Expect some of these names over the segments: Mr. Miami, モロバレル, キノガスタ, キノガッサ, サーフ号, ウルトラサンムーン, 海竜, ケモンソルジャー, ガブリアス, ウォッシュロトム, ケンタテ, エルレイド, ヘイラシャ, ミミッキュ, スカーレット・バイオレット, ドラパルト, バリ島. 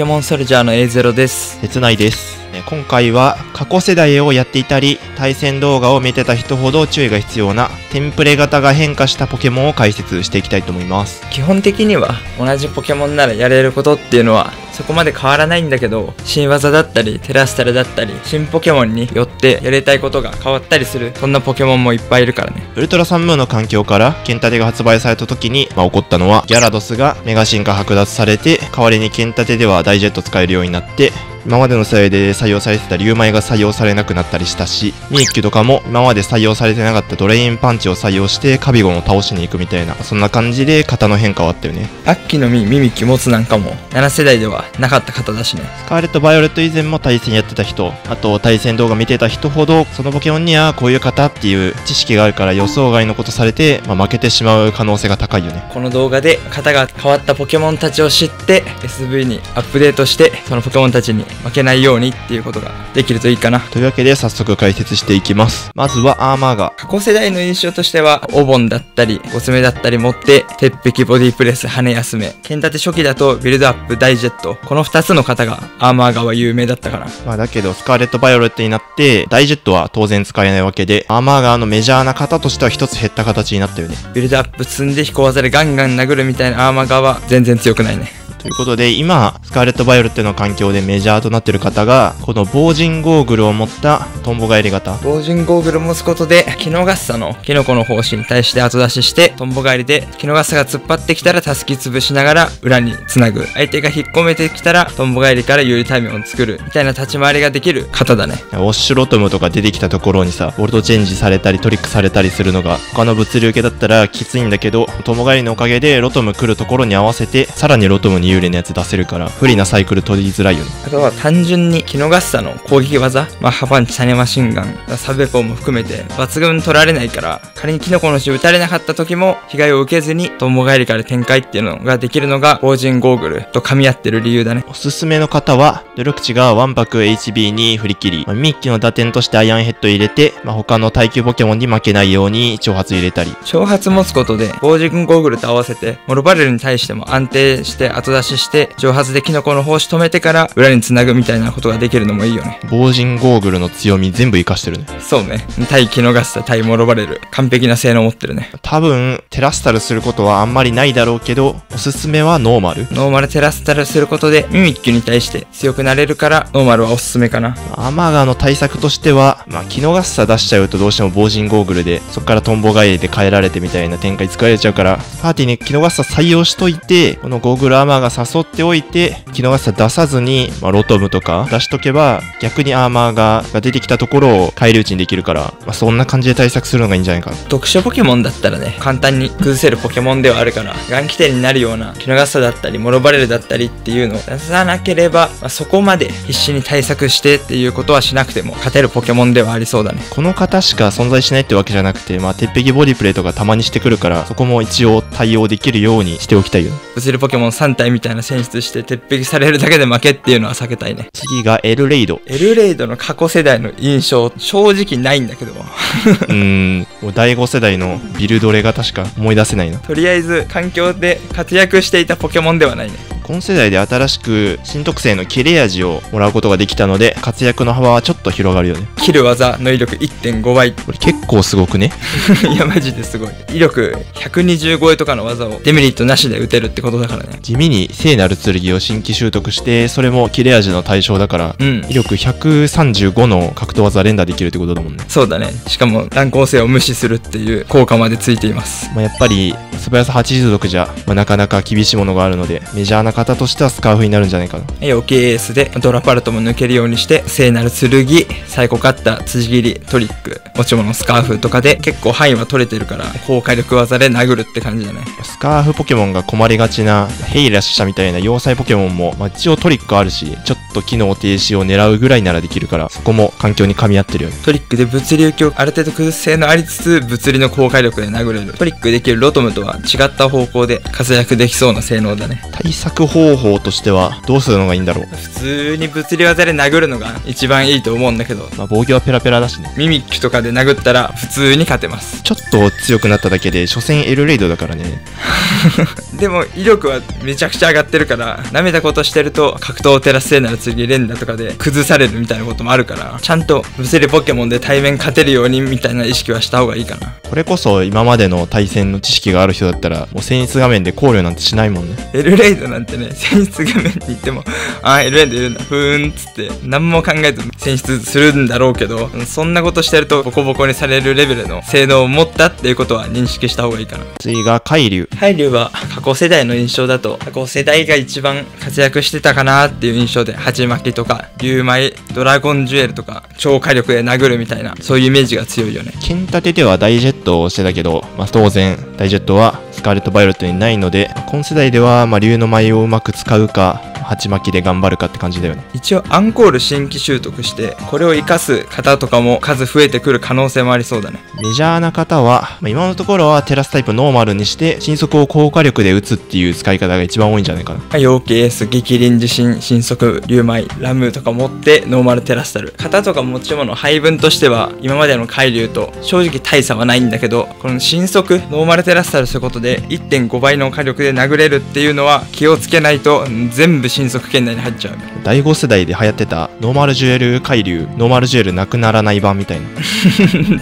ケモンソルジャーの A0 です。切ないです。今回は過去世代をやっていたり、対戦動画を見てた人ほど注意が必要なテンプレ型が変化したポケモンを解説していきたいと思います。基本的には同じポケモンならやれることっていうのはそこまで変わらないんだけど、新技だったりテラスタルだったり新ポケモンによってやりたいことが変わったりする、そんなポケモンもいっぱいいるからね。ウルトラサンムーンの環境からケンタテが発売された時に、起こったのはギャラドスがメガ進化剥奪されて、代わりにケンタテではダイジェット使えるようになって、今までのせいで採用されてたリュウマイが採用されなくなったりしたし、ミーキュとかも今まで採用されてなかったドレインパンチを採用してカビゴンを倒しに行くみたいな、そんな感じで型の変化はあったよね。アッキの実、ミミキ、モツなんかも7世代ではなかった型だしね。スカーレット・バイオレット以前も対戦やってた人、あと対戦動画見てた人ほど、そのポケモンにはこういう型っていう知識があるから、予想外のことされて、負けてしまう可能性が高いよね。この動画で型が変わったポケモンたちを知って SV にアップデートして、そのポケモンたちに負けないようにっていうことができるといいかな。というわけで早速解説していきます。まずはアーマーガー。過去世代の印象としては、お盆だったりゴスメだったり持って、鉄壁、ボディプレス、羽休め、剣立て初期だとビルドアップ、ダイジェット、この2つの型がアーマーガーは有名だったから。だけどスカーレットバイオレットになってダイジェットは当然使えないわけで、アーマーガーのメジャーな型としては1つ減った形になったよね。ビルドアップ積んで飛行技でガンガン殴るみたいなアーマーガーは全然強くないね。ということで、今スカーレット・バイオレットの環境でメジャーとなっている方が、この防塵ゴーグルを持ったトンボ返り型。防塵ゴーグルを持つことで、キノガッサのキノコの胞子に対して後出しして、トンボ返りでキノガッサが突っ張ってきたらたすき潰しながら裏につなぐ、相手が引っ込めてきたらトンボ返りから有利タイミングを作るみたいな立ち回りができる型だね。ウォッシュロトムとか出てきたところにさ、ボルトチェンジされたりトリックされたりするのが他の物流系だったらきついんだけど、トンボ返りのおかげでロトム来るところに合わせてさらにロトムに有利なやつ出せるから、不利なサイクル取りづらいよね。あとは単純にキノガッサの攻撃技、ハパンチ、サネマシンガン、サベポも含めて抜群取られないから、仮にキノコの死を打たれなかった時も被害を受けずにトンボ返りから展開っていうのができるのが防塵ゴーグルと噛み合ってる理由だね。おすすめの方は、努力値がワンパク HB に振り切り、ミッキーの打点としてアイアンヘッド入れて、他の耐久ポケモンに負けないように挑発入れたり、挑発持つことで防塵ゴーグルと合わせてモロバレルに対しても安定して後出し出しして蒸発でキノコの胞子止めてから裏につなぐみたいなことができるのもいいよね。防塵ゴーグルの強み全部活かしてるね。そうね、対キノガスタ、対モロバレル、完璧な性能持ってるね。多分テラスタルすることはあんまりないだろうけど、おすすめはノーマル。ノーマルテラスタルすることでミミッキュに対して強くなれるから、ノーマルはおすすめかな。アーマーガーの対策としては、キノガスタ出しちゃうとどうしても防塵ゴーグルで、そこからトンボ返りで変えられてみたいな展開作られちゃうから、パーティーにキノガスタ採用しといて、このゴーグルアーマーガー誘っておいて、キノガッサ出さずに、ロトムとか出しとけば、逆にアーマーガーが出てきたところを返り討ちにできるから、そんな感じで対策するのがいいんじゃないかな。特殊ポケモンだったらね、簡単に崩せるポケモンではあるから、ガン規定になるようなキノガッサだったりモロバレルだったりっていうのを出さなければ、そこまで必死に対策してっていうことはしなくても勝てるポケモンではありそうだね。この型しか存在しないってわけじゃなくて、鉄壁ボディプレイとかたまにしてくるから、そこも一応対応できるようにしておきたいよね。物理ポケモン3体みたいな選出して鉄壁されるだけで負けっていうのは避けたいね。次がエルレイド。エルレイドの過去世代の印象正直ないんだけどもう第5世代のビルドレが確か思い出せないな。とりあえず環境で活躍していたポケモンではないね。今世代で新しく新特性の切れ味をもらうことができたので、活躍の幅はちょっと広がるよね。切る技の威力 1.5 倍、これ結構すごくねいやマジですごい。威力120超えとかの技をデメリットなしで打てるってことだからね。地味に聖なる剣を新規習得して、それも切れ味の対象だから、威力135の格闘技連打できるってことだもんね。そうだね。しかも乱高性を無視するっていう効果までついています。やっぱり素早さ80属じゃ、なかなか厳しいものがあるので、メジャーな方としてはスカーフになるんじゃないかな。余計エースでドラパルトも抜けるようにして、聖なる剣、サイコカッター、辻切り、トリック、持ち物スカーフとかで結構範囲は取れてるから、高火力技で殴るって感じだね。スカーフポケモンが困りがちなヘイラシャみたいな要塞ポケモンも、一応トリックあるし、ちょっと機能停止を狙うぐらいならできるから、そこも環境に噛み合ってるよね。トリックで物理受けをある程度崩す性能ありつつ、物理の高火力で殴れる、トリックできるロトムとは違った方向で活躍できそうな性能だね。対策く方法としてはどうするのがいいんだろう。普通に物理技で殴るのが一番いいと思うんだけど、まあ防御はペラペラだしね。ミミッキュとかで殴ったら普通に勝てます。ちょっと強くなっただけで所詮エルレイドだからねでも威力はめちゃくちゃ上がってるから、舐めたことしてると格闘を照らせなら次連打とかで崩されるみたいなこともあるから、ちゃんと物理ポケモンで対面勝てるようにみたいな意識はした方がいいかな。これこそ今までの対戦の知識がある人だったらもう戦術画面で考慮なんてしないもんね。エルレイドなんてね、戦術画面に行ってもあ、エルレイドいるんだふーんっつって何も考えず戦術するんだろうけど、そんなことしてるとボコボコにされるレベルの性能を持ったっていうことは認識した方がいいかな。次が海竜。海竜は過去世代の印象だと、過去世代が一番活躍してたかなっていう印象で、ハチマキとか竜舞、ドラゴンジュエルとか超火力で殴るみたいな、そういうイメージが強いよね。剣立てではダイジェットをしてたけど、まあ、当然ダイジェットはスカーレット・バイオレットにないので、今世代ではまあ竜の舞をうまく使うか鉢巻きで頑張るかって感じだよね。一応アンコール新規習得してこれを活かす方とかも数増えてくる可能性もありそうだね。メジャーな方は、まあ、今のところはテラスタイプノーマルにして神速を高火力で打つっていう使い方が一番多いんじゃないかな。陽気エース、激輪地震、神速、竜舞、ラムーとか持ってノーマルテラスタル型とか持ち物配分としては今までの海竜と正直大差はないんだけど、この神速ノーマルテラスタルすることで 1.5 倍の火力で殴れるっていうのは気をつけないと全部神速圏内に入っちゃう。第5世代で流行ってたノーマルジュエル海竜、ノーマルジュエルなくならない版みたいな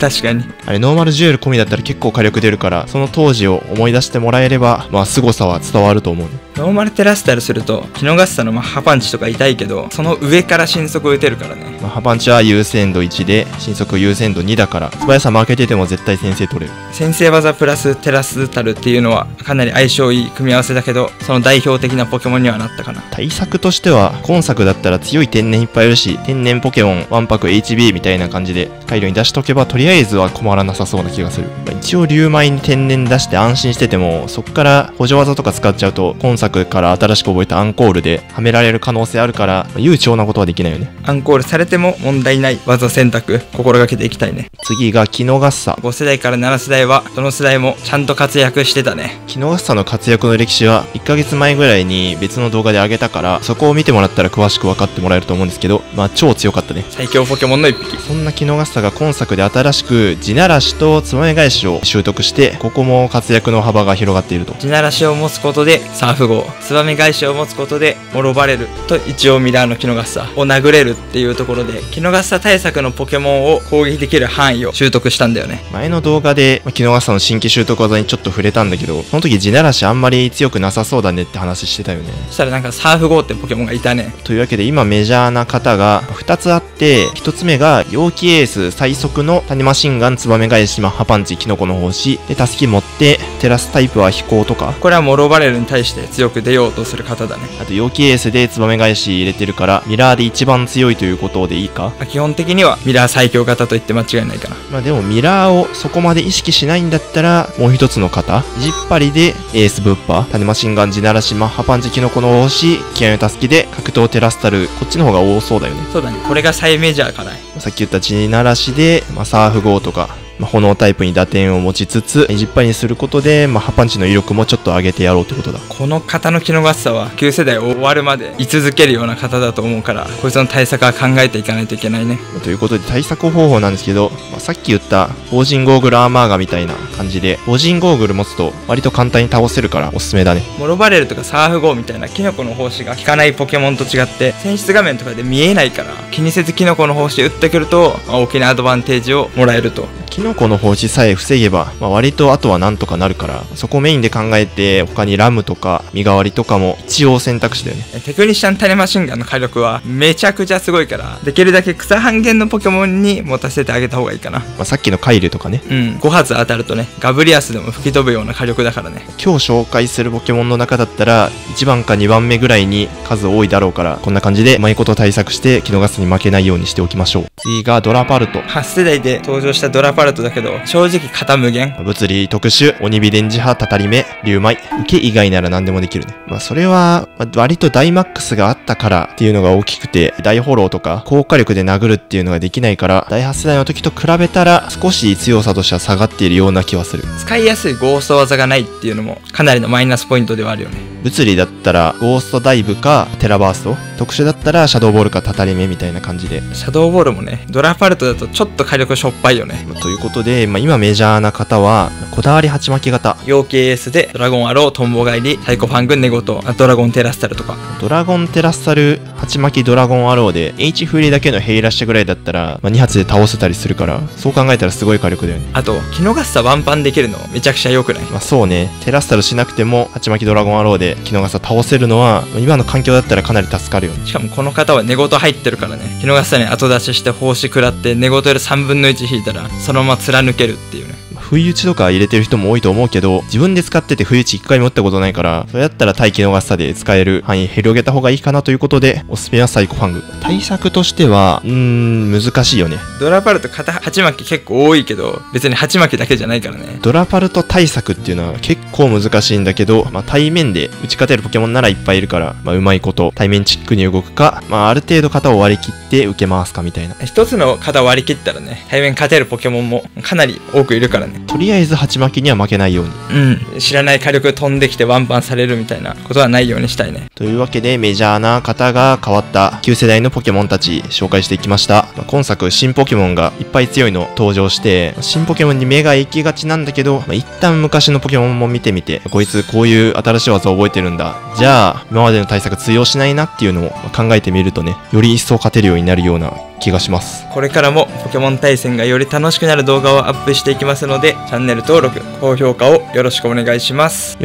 確かにあれノーマルジュエル込みだったら結構火力出るから、その当時を思い出してもらえればまあ凄さは伝わると思う、ね。ノーマルテラスタルするとキノガスタのマッハパンチとか痛いけど、その上から神速を打てるからね。マッハパンチは優先度1で神速優先度2だから、素早さ負けてても絶対先制取れる。先制技プラステラスタルっていうのはかなり相性いい組み合わせだけど、その代表的なポケモンにはなったかな。対策としては今作だったら強い天然いっぱいいるし、天然ポケモンワンパク HB みたいな感じで大量に出しとけばとりあえずは困らなさそうな気がする。まあ、一応竜舞に天然出して安心してても、そっから補助技とか使っちゃうと今作から新しく覚えたアンコールではめられる可能性あるから、悠長なことはできないよね。アンコールされても問題ない技選択心がけていきたいね。次がキノガッサ。5世代から7世代はどの世代もちゃんと活躍してたね。キノガッサの活躍の歴史は1ヶ月前ぐらいに別の動画で上げたから、そこを見てもらったら詳しく分かってもらえると思うんですけど、まあ超強かったね。最強ポケモンの一匹。そんなキノガッサが今作で新しく地ならしとつまみ返しを習得して、ここも活躍の幅が広がっていると。地ならしを持つことでサーフ号、ツバメ返しを持つことで滅ばれると、一応ミラーのキノガッサを殴れるっていうところで、キノガッサ対策のポケモンを攻撃できる範囲を習得したんだよね。前の動画でキノガッサの新規習得技にちょっと触れたんだけど、その時地ならしあんまり強くなさそうだねって話してたよね。そしたらなんかサーフ号ってポケモンがいたね。というわけで今メジャーな方が2つあって、1つ目が陽気エース、最速のタニマシンガン、ツバメ返し、マッハパンチ、キノコの星でタスキ持って、テラスタイプは飛行とか、これは滅ばれるに対して強く出ようとする方だね。あと陽気エースでツバメ返し入れてるからミラーで一番強いということでいいか。基本的にはミラー最強型と言って間違いないかな。まあでもミラーをそこまで意識しないんだったら、もう一つの型じっぱりでエースブッパ、タネマシンガン、地ならし、マッハパンチ、キノコの星、キアヌタスキで格闘テラスタル、こっちの方が多そうだよね。そうだね、これが最メジャーかな。さっき言った地ならしで、まあ、サーフ号とか炎タイプに打点を持ちつつエジッパイにすることで、マッハパンチの威力もちょっと上げてやろうってことだ。この型のキノガッサは9世代終わるまで居続けるような型だと思うから、こいつの対策は考えていかないといけないね。ということで対策方法なんですけど、まあ、さっき言った防塵ゴーグルアーマーガみたいな感じで、防塵ゴーグル持つと割と簡単に倒せるからおすすめだね。諸バレルとかサーフ号みたいなキノコの胞子が効かないポケモンと違って、選出画面とかで見えないから気にせずキノコの胞子打ってくると、まあ、大きなアドバンテージをもらえると。キノコの放置さえ防げば、まあ、割とあとはなんとかなるから、そこをメインで考えて、他にラムとか身代わりとかも一応選択肢だよね。テクニシャンタネマシンガンの火力はめちゃくちゃすごいから、できるだけ草半減のポケモンに持たせてあげた方がいいかな。まあさっきのカイルとかね、5発当たるとね、ガブリアスでも吹き飛ぶような火力だからね。今日紹介するポケモンの中だったら1番か2番目ぐらいに数多いだろうから、こんな感じでうまいこと対策してキノガスに負けないようにしておきましょう。次がドラパルト。8世代で登場したドラパルトだけど、正直型無限。物理特殊、鬼火電磁波、たたり目、竜舞、受け以外なら何でもできるね。まあそれは割とダイマックスがあったからっていうのが大きくて、大フォローとか高火力で殴るっていうのができないから、第8世代の時と比べたら少し強さとしては下がっているような気はする。使いやすいゴースト技がないっていうのもかなりのマイナスポイントではあるよね。物理だったらゴーストダイブかテラバースト、特殊だったらシャドーボールかたたり目みたいな感じで、シャドーボールもねドラファルトだとちょっと火力しょっぱいよね。ということで、今メジャーな方はこだわり鉢巻き型陽気エースでドラゴンアロー、トンボ返り、サイコファング、ネゴト、ドラゴンテラスタルとか。ドラゴンテラスタル鉢巻きドラゴンアローで H 振りだけのヘイラッシュぐらいだったら、2発で倒せたりするから、そう考えたらすごい火力だよね。あとキノガッサワンパンできるのめちゃくちゃ良くない？そうね、テラスタルしなくても鉢巻きドラゴンアローでキノガッサ倒せるのは今の環境だったらかなり助かるよ。しかもこの方は寝言入ってるからね、キノガッサに後出しして奉仕食らって寝言より3分の1引いたらそのまま貫けるっていうね。不意打ちとか入れてる人も多いと思うけど、自分で使ってて不意打ち1回も打ったことないから、それだったら対機の合さで使える範囲広げた方がいいかなということで、おすすめはサイコファング。対策としては難しいよね。ドラパルト肩鉢巻き結構多いけど、別に鉢巻きだけじゃないからね。ドラパルト対策っていうのは結構難しいんだけど、対面で打ち勝てるポケモンならいっぱいいるから、うまいこと対面チックに動くか、ある程度肩を割り切って受け回すかみたいな。一つの肩を割り切ったらね、対面勝てるポケモンもかなり多くいるからね。とりあえず鉢巻きには負けないように、知らない火力飛んできてワンパンされるみたいなことはないようにしたいね。というわけで、メジャーな方が変わった旧世代のポケモンたち紹介していきました。今作新ポケモンがいっぱい強いの登場して、新ポケモンに目が行きがちなんだけど、一旦昔のポケモンも見てみて、こいつこういう新しい技を覚えてるんだ、じゃあ今までの対策通用しないなっていうのを考えてみるとね、より一層勝てるようになるような気がします。これからもポケモン対戦がより楽しくなる動画をアップしていきますので、チャンネル登録、高評価をよろしくお願いします。